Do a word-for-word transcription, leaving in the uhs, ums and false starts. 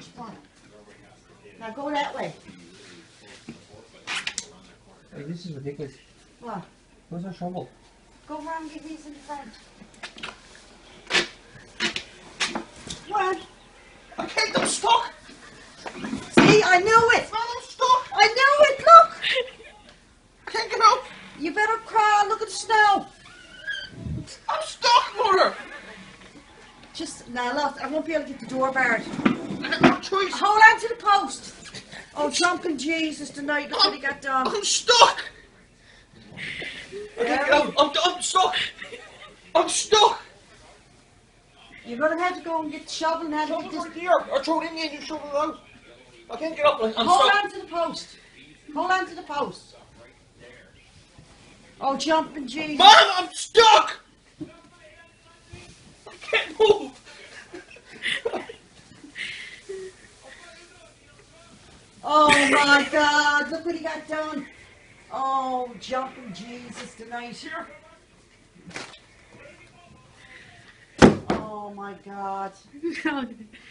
Spot. Now go that way. Hey, this is ridiculous. What? Where's our shovel? Go round, get these in front. What? I can't, I'm stuck! See, I knew it! I'm stuck! I knew it, look! Can't get up! You better cry, look at the snow! I'm stuck, Mother! Just, now look, I won't be able to get the door barred. No choice. Hold on to the post! Oh, jumping Jesus tonight, look what he got done. I'm stuck! Yeah. I'm, I'm, I'm stuck! I'm stuck! You're going to have to go and get the shovel and have shovel to get this... Shovel right here! I throw it in and you shovel it out! I can't get up, I'm Hold stuck. on to the post! Hold on to the post! Oh, jumping Jesus! Mom, I'm stuck! I can't move! Oh my God, look what he got done! Oh, jumping Jesus tonight. Here. Oh my God.